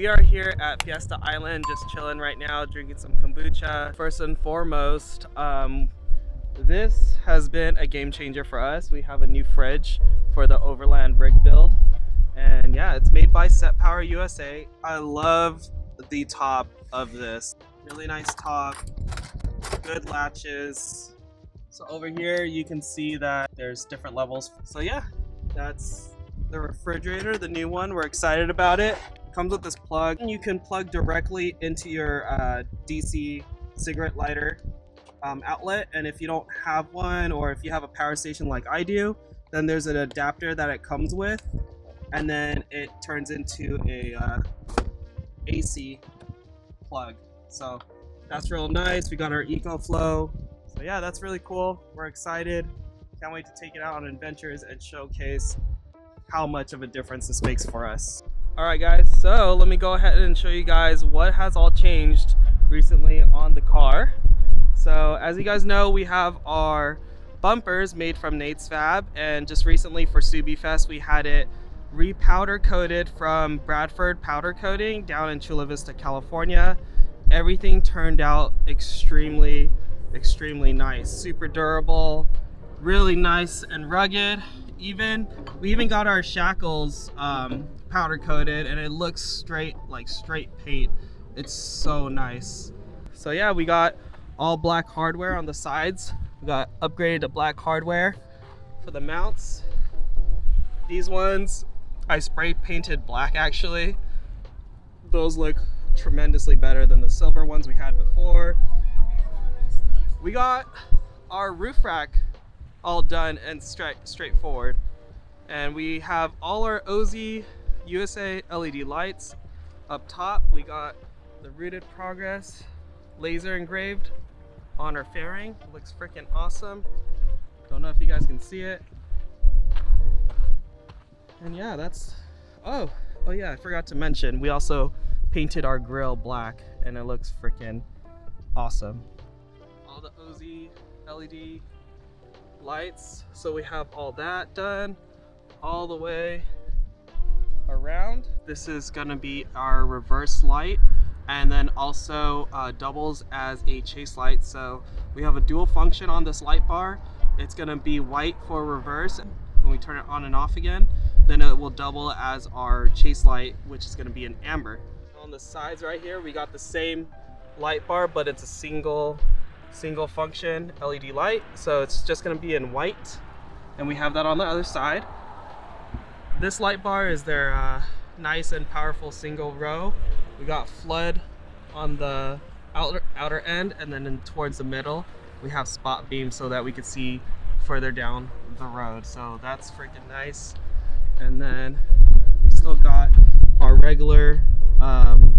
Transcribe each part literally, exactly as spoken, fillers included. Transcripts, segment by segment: We are here at Fiesta Island, just chilling right now, drinking some kombucha. First and foremost, um, this has been a game changer for us. We have a new fridge for the Overland rig build. And yeah, it's made by Set Power U S A. I love the top of this. Really nice top, good latches. So over here, you can see that there's different levels. So yeah, that's the refrigerator, the new one. We're excited about it. Comes with this plug, and you can plug directly into your uh, D C cigarette lighter um, outlet. And if you don't have one, or if you have a power station like I do, then there's an adapter that it comes with, and then it turns into a uh, A C plug. So that's real nice. We got our EcoFlow. So yeah, that's really cool. We're excited. Can't wait to take it out on adventures and showcase how much of a difference this makes for us. All right guys, so let me go ahead and show you guys what has all changed recently on the car. So as you guys know, we have our bumpers made from Nate's Fab, and just recently for SubieFest, we had it repowder coated from Bradford Powder Coating down in Chula Vista, California. Everything turned out extremely, extremely nice. Super durable, really nice and rugged. Even we even got our shackles um, powder coated, and it looks straight, like straight paint. It's so nice. So yeah, we got all black hardware on the sides. We got upgraded to black hardware for the mounts. These ones I spray painted black actually. Those look tremendously better than the silver ones we had before. We got our roof rack all done and straight straightforward, and we have all our O Z U S A L E D lights up top. We got the Rooted Progress laser engraved on our fairing. It looks freaking awesome. Don't know if you guys can see it. And yeah, that's oh oh yeah, I forgot to mention we also painted our grill black, and it looks freaking awesome. All the O Z L E D lights, so we have all that done all the way around. This is gonna be our reverse light, and then also uh, doubles as a chase light. So we have a dual function on this light bar. It's gonna be white for reverse. When we turn it on and off again, then it will double as our chase light, which is gonna be an amber. On the sides right here, we got the same light bar, but it's a single single function L E D light, so it's just going to be in white, and we have that on the other side. This light bar is their uh, nice and powerful single row. We got flood on the outer, outer end, and then in, towards the middle we have spot beam so that we could see further down the road. So that's freaking nice. And then we still got our regular um,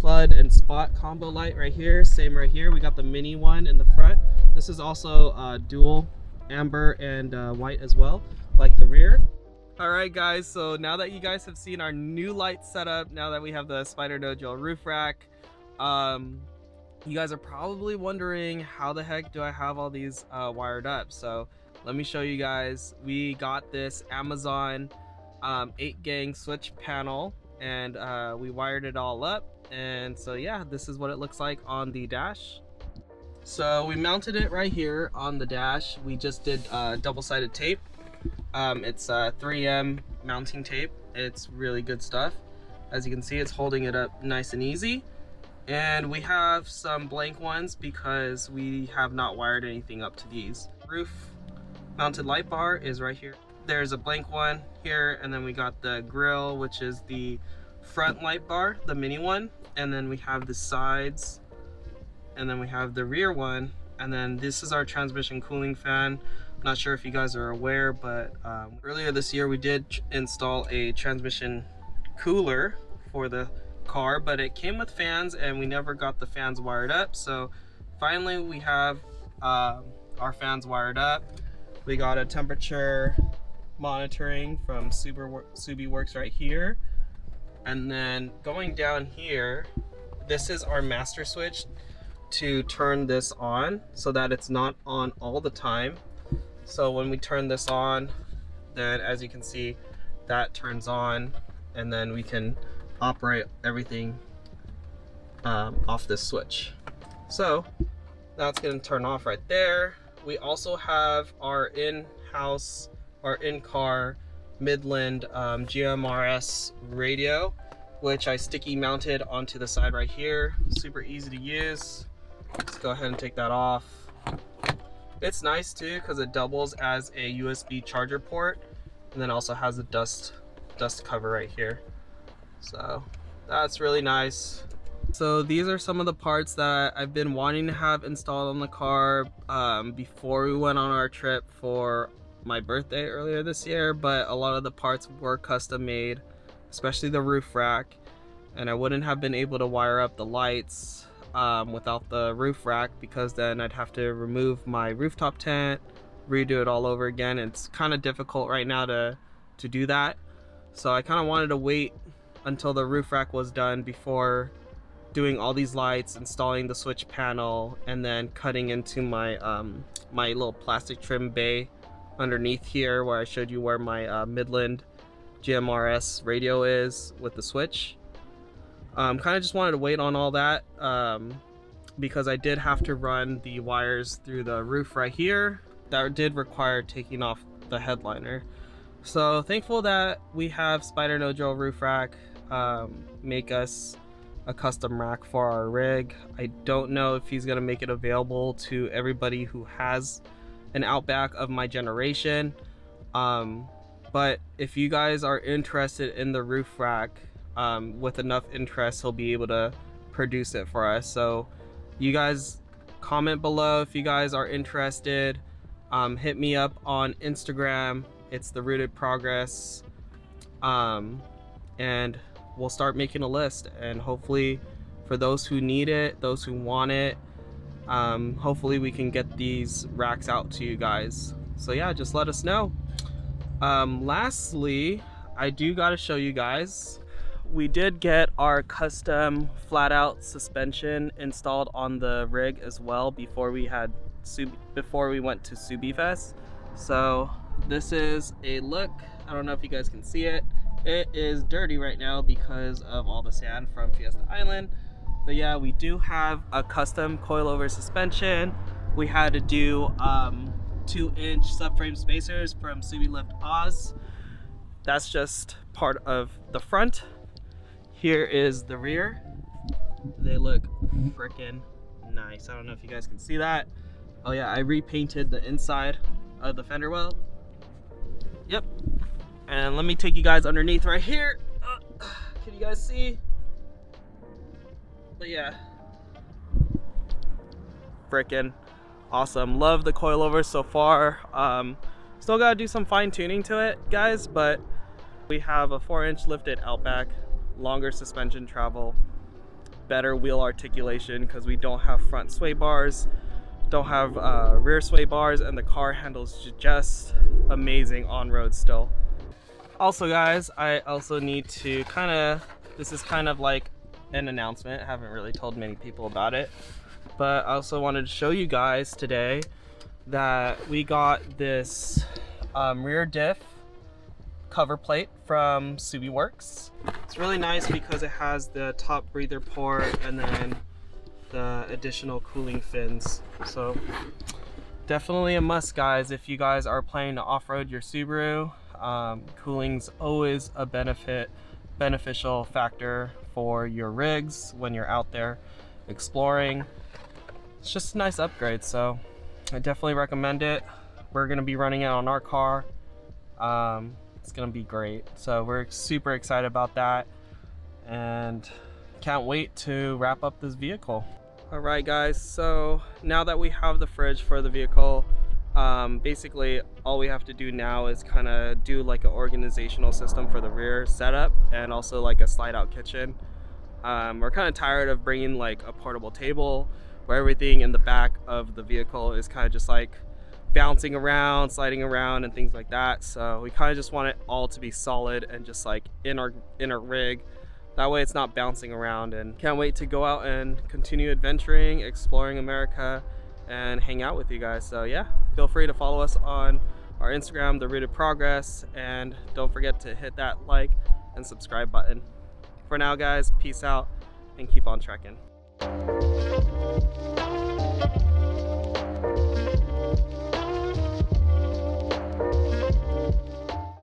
flood and spot combo light right here. Same right here. We got the mini one in the front. This is also uh, dual amber and uh, white as well, like the rear. All right guys, so now that you guys have seen our new light setup, now that we have the Spider No Drill roof rack, um, you guys are probably wondering how the heck do I have all these uh, wired up. So let me show you guys. We got this Amazon um, eight gang switch panel, and uh, we wired it all up. And so yeah, this is what it looks like on the dash. So we mounted it right here on the dash. We just did uh, double-sided tape. Um, it's uh, three M mounting tape. It's really good stuff. As you can see, it's holding it up nice and easy. And we have some blank ones because we have not wired anything up to these. Roof mounted light bar is right here. There's a blank one here, and then we got the grill, which is the front light bar, the mini one, and then we have the sides, and then we have the rear one, and then this is our transmission cooling fan. I'm not sure if you guys are aware, but um, earlier this year we did install a transmission cooler for the car, but it came with fans and we never got the fans wired up. So finally we have um, our fans wired up. We got a temperature monitoring from Subie Works right here. And then going down here, this is our master switch to turn this on so that it's not on all the time. So when we turn this on, then as you can see, that turns on, and then we can operate everything um, off this switch. So now it's going to turn off right there. We also have our in-house, our in-car Midland um, G M R S radio, which I sticky mounted onto the side right here. Super easy to use. Let's go ahead and take that off. It's nice too because it doubles as a U S B charger port, and then also has a dust dust cover right here. So that's really nice. So these are some of the parts that I've been wanting to have installed on the car um, before we went on our trip for my birthday earlier this year, but a lot of the parts were custom made, especially the roof rack, and I wouldn't have been able to wire up the lights um, without the roof rack, because then I'd have to remove my rooftop tent, redo it all over again. It's kind of difficult right now to to do that, so I kind of wanted to wait until the roof rack was done before doing all these lights, installing the switch panel, and then cutting into my um, my little plastic trim bay underneath here, where I showed you where my uh, Midland G M R S radio is with the switch. Um, kind of just wanted to wait on all that um, because I did have to run the wires through the roof right here. That did require taking off the headliner. So thankful that we have Spider No Drill roof rack um, make us a custom rack for our rig. I don't know if he's gonna make it available to everybody who has an Outback of my generation, um, but if you guys are interested in the roof rack, um, with enough interest, he'll be able to produce it for us. So you guys comment below if you guys are interested. Um, hit me up on Instagram, it's The Rooted Progress, um, and we'll start making a list, and hopefully for those who need it, those who want it, um hopefully we can get these racks out to you guys. So yeah, just let us know. Um lastly, I do gotta show you guys, we did get our custom Flat Out suspension installed on the rig as well before we had before we went to SubieFest. So this is a look, I don't know if you guys can see it, it is dirty right now because of all the sand from Fiesta Island. But yeah, we do have a custom coilover suspension. We had to do um, two inch subframe spacers from Subi Lift Oz. That's just part of the front. Here is the rear. They look freaking nice. I don't know if you guys can see that. Oh yeah, I repainted the inside of the fender well. Yep. And let me take you guys underneath right here. Uh, can you guys see? But yeah, freaking awesome. Love the coilover so far. Um, still gotta do some fine tuning to it, guys, but we have a four inch lifted Outback, longer suspension travel, better wheel articulation because we don't have front sway bars, don't have uh, rear sway bars, and the car handles just amazing on road still. Also guys, I also need to kind of, this is kind of like an announcement, I haven't really told many people about it, but I also wanted to show you guys today that we got this um, rear diff cover plate from Subie Works. It's really nice because it has the top breather port and then the additional cooling fins. So definitely a must, guys, if you guys are planning to off-road your Subaru. Um, cooling's always a benefit beneficial factor for your rigs when you're out there exploring. It's just a nice upgrade, so I definitely recommend it. We're gonna be running it on our car. Um, it's gonna be great, so we're super excited about that and can't wait to wrap up this vehicle. All right guys, so now that we have the fridge for the vehicle, um, basically all we have to do now is kind of do like an organizational system for the rear setup, and also like a slide out kitchen. Um, we're kind of tired of bringing like a portable table where everything in the back of the vehicle is kind of just like bouncing around, sliding around and things like that. So we kind of just want it all to be solid and just like in our, in our rig. That way it's not bouncing around, and can't wait to go out and continue adventuring, exploring America, and hang out with you guys. So yeah, feel free to follow us on our Instagram, The Rooted Progress, and don't forget to hit that like and subscribe button. For now, guys, peace out and keep on trekking.